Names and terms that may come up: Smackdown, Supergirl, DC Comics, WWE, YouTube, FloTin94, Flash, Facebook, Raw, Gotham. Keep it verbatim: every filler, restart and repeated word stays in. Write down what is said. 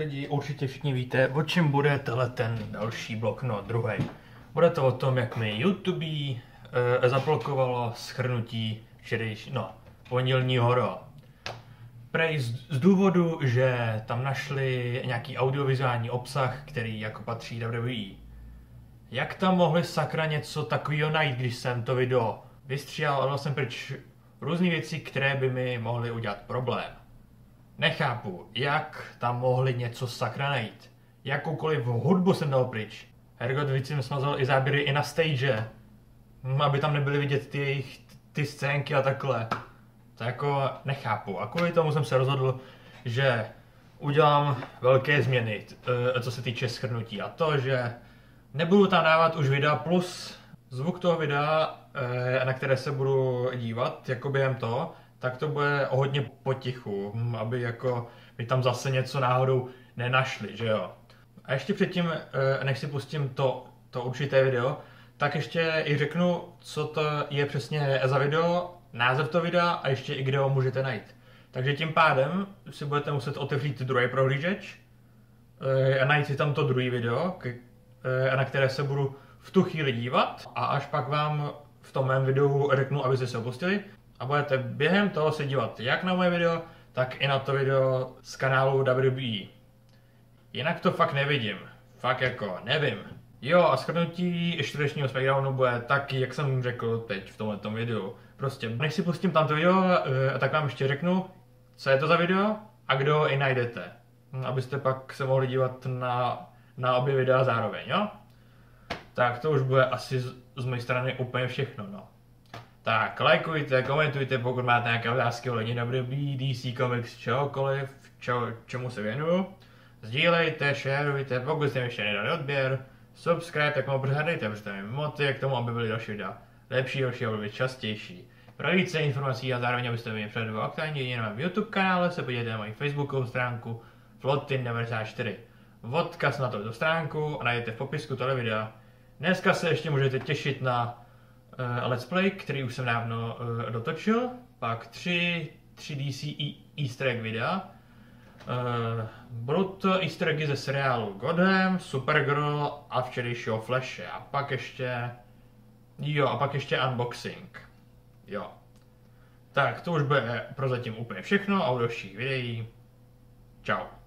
lidi, určitě všichni víte, o čem bude tenhle ten další blok, no druhý. Bude to o tom, jak mi YouTube e, zablokovalo shrnutí včerejší, no, pondělního Raw. Prej z, z důvodu, že tam našli nějaký audiovizuální obsah, který jako patří W W E. Jak tam mohli sakra něco takového najít, když jsem to video vystříhal a dal jsem pryč různé věci, které by mi mohly udělat problém. Nechápu, jak tam mohli něco sakra najít. Jakoukoliv hudbu jsem dal pryč. Hergot víc jsem smazal i záběry i na stage, aby tam nebyly vidět ty jejich ty scénky a takhle. To jako nechápu. A kvůli tomu jsem se rozhodl, že udělám velké změny, co se týče shrnutí. A to, že nebudu tam dávat už videa plus zvuk toho videa, na které se budu dívat, jako během toho, tak to bude hodně potichu, aby jako mi tam zase něco náhodou nenašli, že jo. A ještě předtím, než si pustím to, to určité video, tak ještě i řeknu, co to je přesně za video, název toho videa a ještě i kde ho můžete najít. Takže tím pádem si budete muset otevřít druhý prohlížeč a najít si tam to druhý video, na které se budu v tu chvíli dívat, a až pak vám v tom mém videu řeknu, abyste se opustili, a budete během toho se dívat jak na moje video, tak i na to video z kanálu W W E. Jinak to fakt nevidím. Fakt jako nevím. Jo, a shrnutí čtvrtečního SmackDownu bude taky, jak jsem řekl teď v tomhletom videu. Prostě než si pustím tamto video, tak vám ještě řeknu, co je to za video a kdo ho i najdete. Abyste pak se mohli dívat na, na obě videa zároveň, jo? Tak to už bude asi z, z mé strany úplně všechno, no. Tak, lajkujte, komentujte, pokud máte nějaké otázky ohledně W W E, D C Comics, čehokoliv, čo, čemu se věnuju. Sdílejte, šerujte, pokud jste mi ještě nedali odběr, subscribe, tak mu přihledejte, protože to mi motivuje k tomu, aby byly další videa lepší, horší a byly častější. Pro více informací a zároveň abyste byli předvou aktuálně jen na mém YouTube kanále, se podívejte na moji Facebookovou stránku Flotin devadesát čtyři. Odkaz na tuto stránku a najdete v popisku tohle videa. Dneska se ještě můžete těšit na uh, let's play, který už jsem dávno uh, dotočil, pak tři, tři D C e easter egg videa. Uh, budou to easter eggy ze seriálu Gotham, Supergirl a včerejšího Flashe a pak ještě jo a pak ještě unboxing, jo. Tak to už bude prozatím úplně všechno a u dalších videí čau.